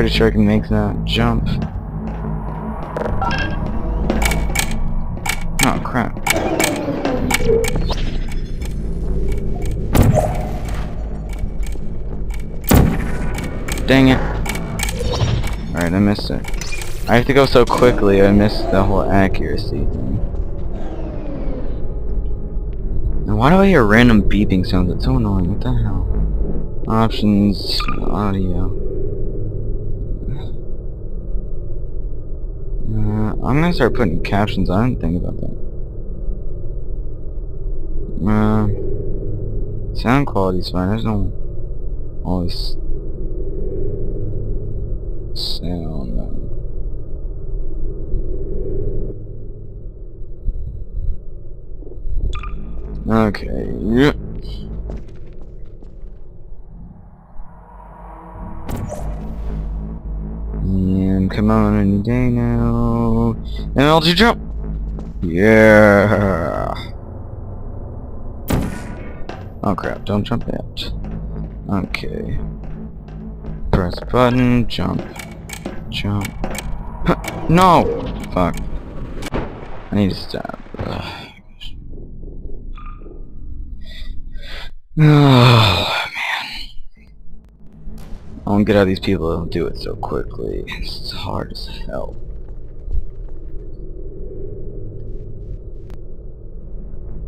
pretty sure I can make that jump. Oh crap. Dang it. Alright, I missed it. I have to go so quickly, I missed the whole accuracy thing. Now, why do I hear random beeping sounds? It's so annoying. What the hell? Options, audio. I'm gonna start putting captions on. I didn't think about that. Sound quality's fine. There's no always sound. Okay. Yep. And come on any day now. And I'll do jump. Yeah. Oh crap! Don't jump yet. Okay. Press button. Jump. Jump. Huh, no. Fuck. I need to stop. Ugh. Oh man. I don't get how these people don't do it so quickly. It's hard as hell.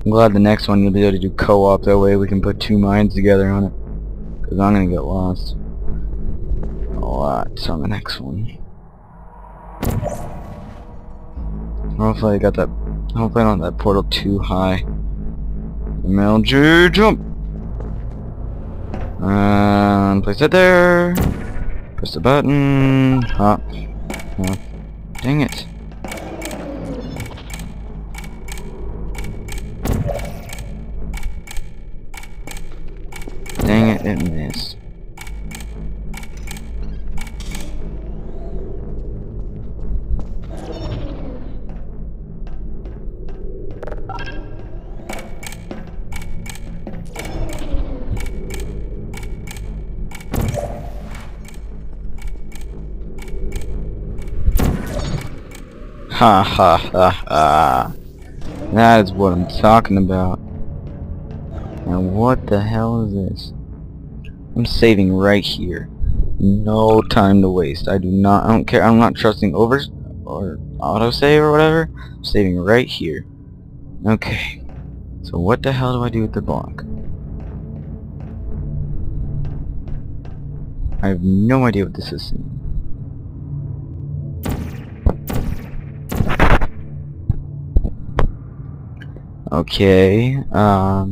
I'm glad the next one you'll be able to do co-op, that way we can put two minds together on it. Because I'm gonna get lost a lot on the next one. Hopefully I got that. Hopefully I don't have that portal too high. MLG jump! Place that there. Press the button. Hop. Hop. Dang it. Dang it, it missed. Ha ha ha ha. That is what I'm talking about. And what the hell is this? I'm saving right here. No time to waste. I don't care. I'm not trusting over or autosave or whatever. I'm saving right here. Okay. So what the hell do I do with the block? I have no idea what this is. Okay, I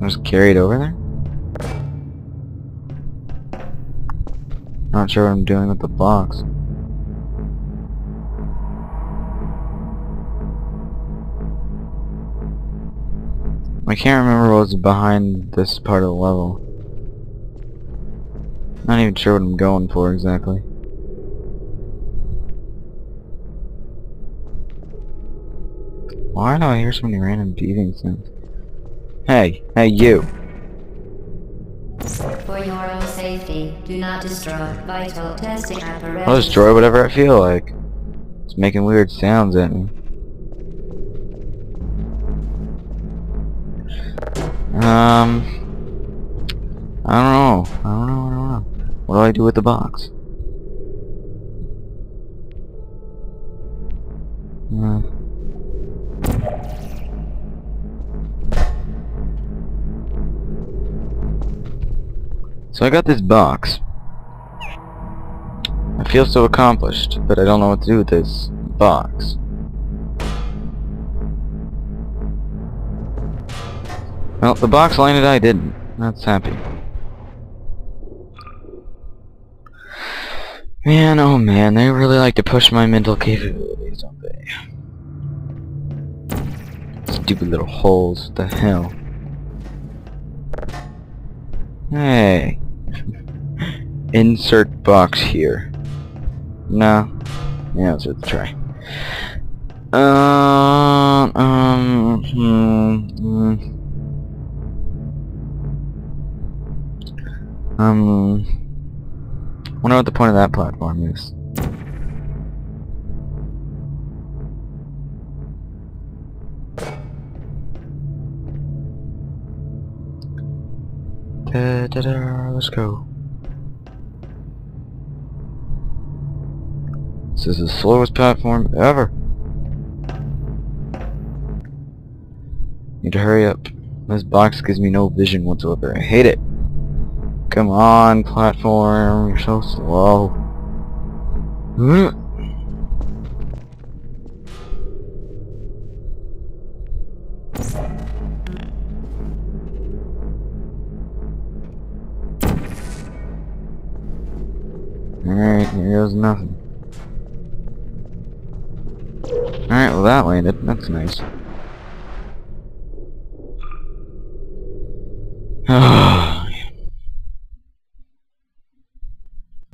was carried over there? Not sure what I'm doing with the box. I can't remember what was behind this part of the level. Not even sure what I'm going for exactly. Why do I hear so many random beating sounds? Hey, hey you! For your own safety, do not destroy vital testing apparatus. I'll destroy whatever I feel like. It's making weird sounds at me. I don't know. What do I do with the box? So I got this box. I feel so accomplished, but I don't know what to do with this box. Well, the box landed, I didn't. That's happy. Man, oh man, they really like to push my mental capabilities, don't they? Stupid little holes, what the hell? Hey. Insert box here. No. Yeah, let's try. Wonder what the point of that platform is. Da-da-da, let's go. This is the slowest platform ever. Need to hurry up. This box gives me no vision whatsoever. I hate it. Come on, platform. You're so slow. Alright, here goes nothing. Alright, well that landed. That's nice.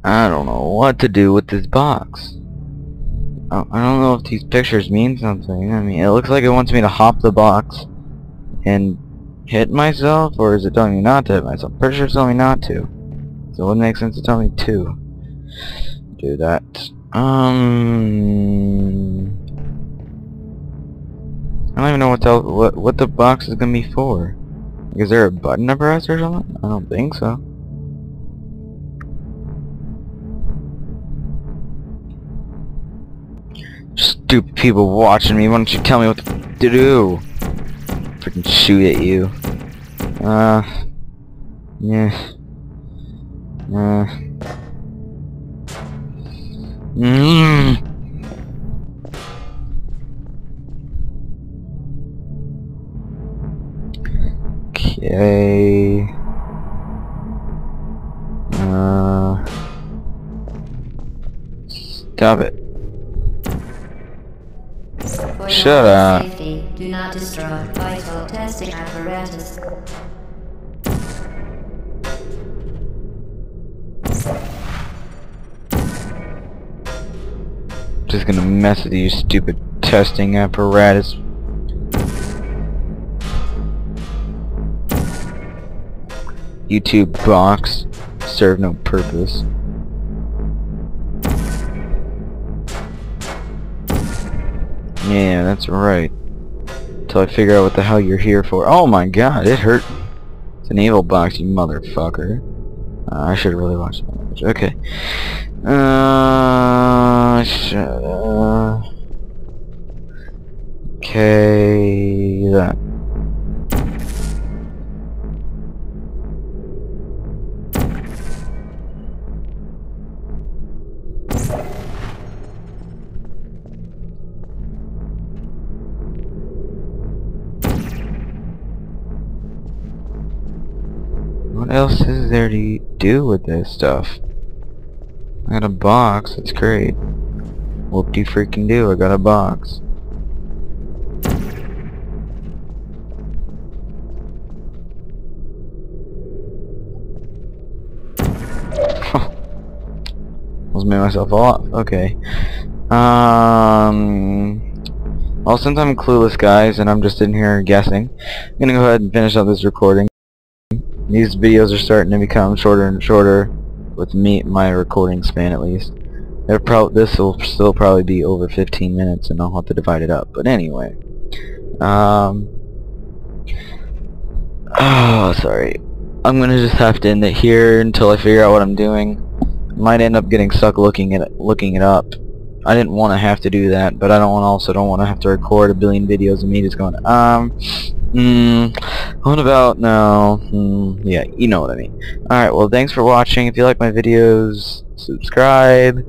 I don't know what to do with this box. I don't know if these pictures mean something. I mean, it looks like it wants me to hop the box and hit myself, or is it telling me not to hit myself? Pretty sure it's telling me not to. So it wouldn't make sense to tell me to do that. I don't even know what the box is gonna be for. Is there a button to press or something? I don't think so. Stupid people watching me, why don't you tell me what to do? Freaking shoot at you. Yeah. Okay. Stop it. Shut up. Safety, do not destroy vital testing apparatus. Just gonna mess with you, stupid testing apparatus. YouTube box serve no purpose. Yeah, that's right. Until I figure out what the hell you're here for. Oh my god, it hurt. It's an evil box, you motherfucker. I should really watch that. Okay. Okay, that. What else is there to do with this stuff? I got a box, that's great. Whoop-de-freaking-do, I got a box. Almost made myself off, okay. Well, since I'm clueless, guys, and I'm just in here guessing, I'm gonna go ahead and finish up this recording. These videos are starting to become shorter and shorter. With me, my recording span at least. This will still probably be over 15 minutes and I'll have to divide it up. But anyway. Oh, sorry. I'm going to just have to end it here until I figure out what I'm doing. Might end up getting stuck looking it up. I didn't want to have to do that, but I also don't want to have to record a billion videos of me just going, what about now? Yeah, you know what I mean. Alright, well, thanks for watching. If you like my videos, subscribe.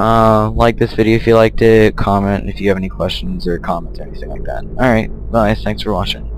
Like this video if you liked it. Comment if you have any questions or comments or anything like that. Alright, bye. Thanks for watching.